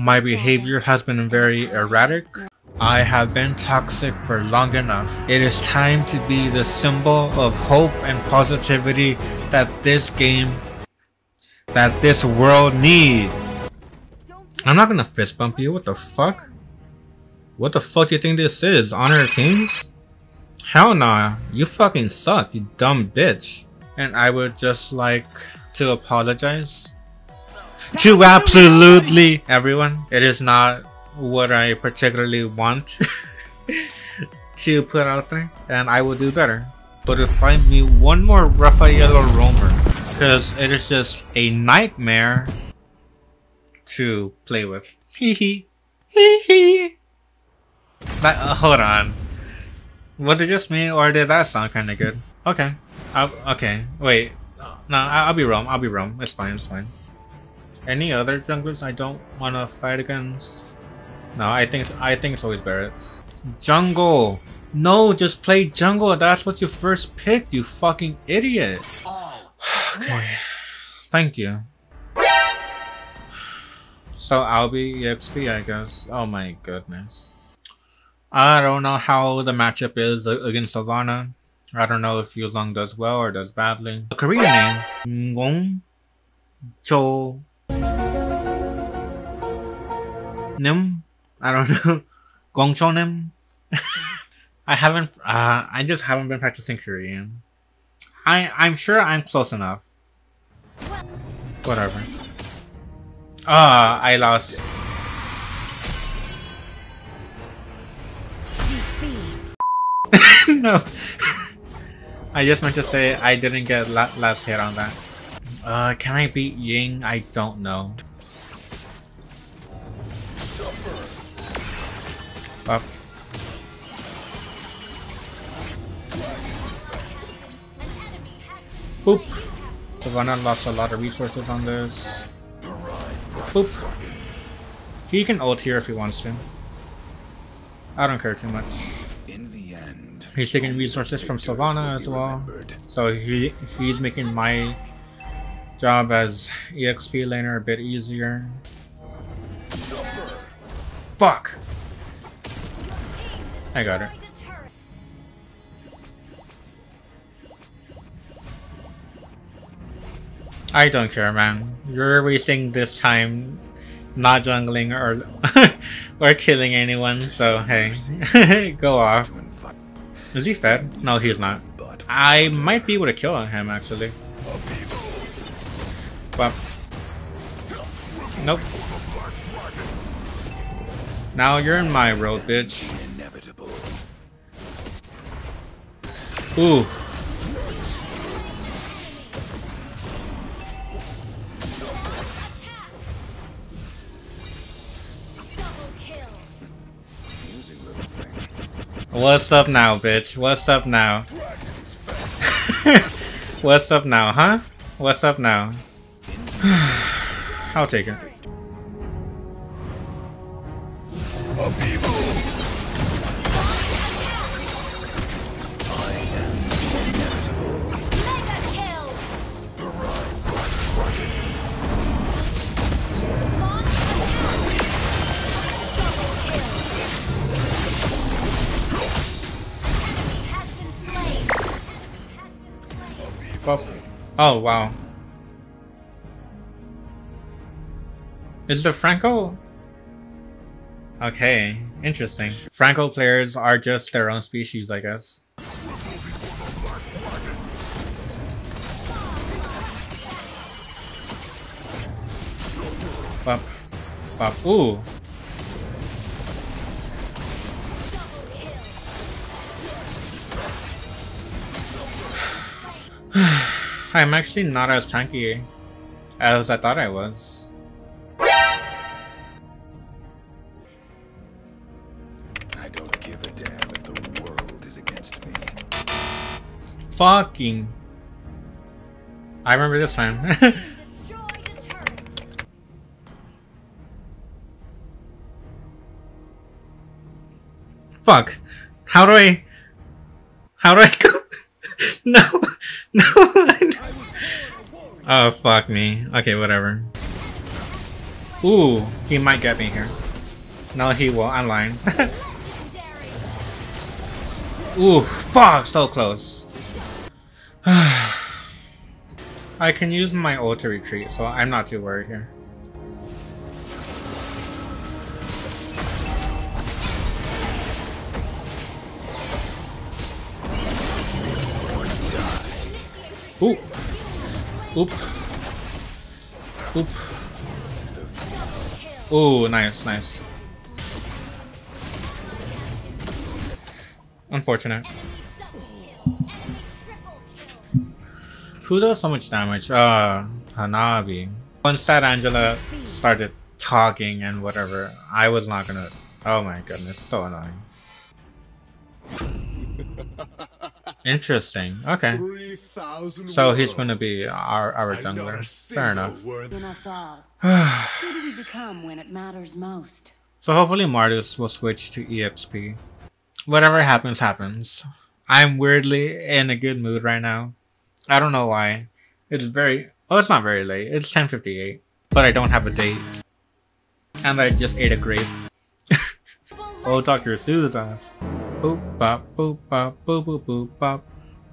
my behavior has been very erratic. I have been toxic for long enough. It is time to be the symbol of hope and positivity that this world needs. I'm not gonna fist bump you. What the fuck? What the fuck do you think this is? Honor of Kings? Hell nah. You fucking suck, you dumb bitch. And I would just like to apologize to absolutely everyone. It is not what I particularly want to put out there, and I will do better. But if find me one more Raffaello Roamer, because it is just a nightmare to play with. Hehe. Hehe. Hold on. Was it just me, or did that sound kind of good? Okay. Okay. Wait. No, I'll be wrong. I'll be wrong. It's fine. It's fine. Any other junglers I don't want to fight against? No, I think it's always Barrett's. Jungle! No, just play jungle. That's what you first picked, you fucking idiot. Okay. Thank you. So I'll be EXP, I guess. Oh my goodness. I don't know how the matchup is against Silvana. I don't know if Yu Zhong does well or does badly. The Korean name, Gongchonim. I don't know. Gongchonim. I just haven't been practicing Korean. I'm sure I'm close enough. Whatever. I lost. No. I just meant to say I didn't get last hit on that. Can I beat Ying? I don't know. Up. Boop. Silvana lost a lot of resources on this. Boop. He can ult here if he wants to. I don't care too much. He's taking resources from Silvana as well, so he's making my job as EXP laner a bit easier. Fuck! I got it. I don't care, man. You're wasting this time not jungling or or killing anyone, so hey, go off. Is he fed? No, he's not. I might be able to kill him, actually. But... nope. Now you're in my road, bitch. Ooh. What's up now, bitch? What's up now? What's up now, huh? What's up now? I'll take it. Oh wow. Is the Franco? Okay, interesting. Franco players are just their own species, I guess. Bop. Bop. Ooh. I'm actually not as tanky as I thought I was. I don't give a damn if the world is against me. Fucking. I remember this time. Fuck. How do I go? No. No. Oh fuck me. Okay, whatever. Ooh, he might get me here. No, he will. I'm lying. Ooh, fuck! So close. I can use my ult to retreat, so I'm not too worried here. Oop. Oop. Oop. Ooh, nice, nice. Unfortunate. Who does so much damage? Hanabi. Once that Angela started talking and whatever, I was not gonna... Oh my goodness, so annoying. Interesting, okay. So he's gonna be our jungler. Fair enough. Who do we become when it matters most? So hopefully Martis will switch to EXP. Whatever happens, happens. I'm weirdly in a good mood right now. I don't know why. It's very... Oh, it's not very late. It's 10:58. But I don't have a date. And I just ate a grape. Oh, Dr. Seuss ass. Boop bop boop bop boop boop boop bop.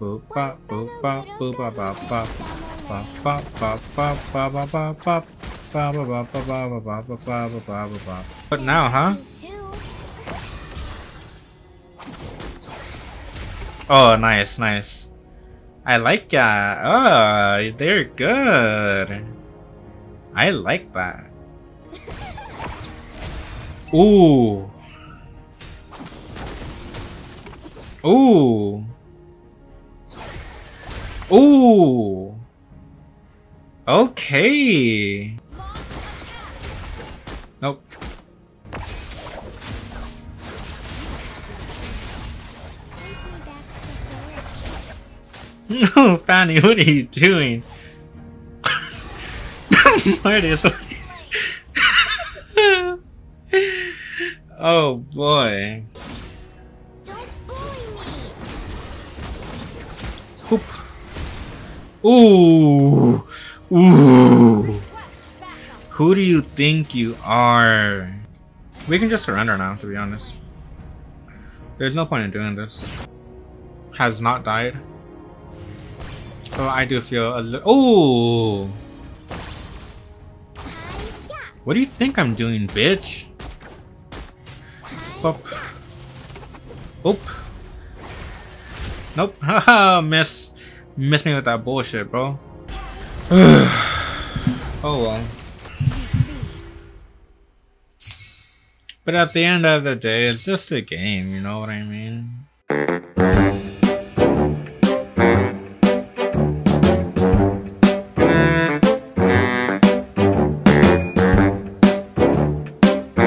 Boop bop boop bop boop bop bop bop. Bop bop bop bop bop bop bop bop. Bop bop bop bop bop bop bop bop bop. But now, huh? Oh, nice, nice. I like that. Oh, they're good. I like that. Ooh. Ooh. Ooh. Okay. Nope. No, Fanny, what are you doing? Martis. Oh boy. Don't bully me. Ooh. Ooh. Who do you think you are? We can just surrender now, to be honest. There's no point in doing this. Has not died. So I do feel a little... Ooh! What do you think I'm doing, bitch? Boop. Oop. Nope. Haha, miss. Miss me with that bullshit, bro. Oh well. But at the end of the day, it's just a game, you know what I mean?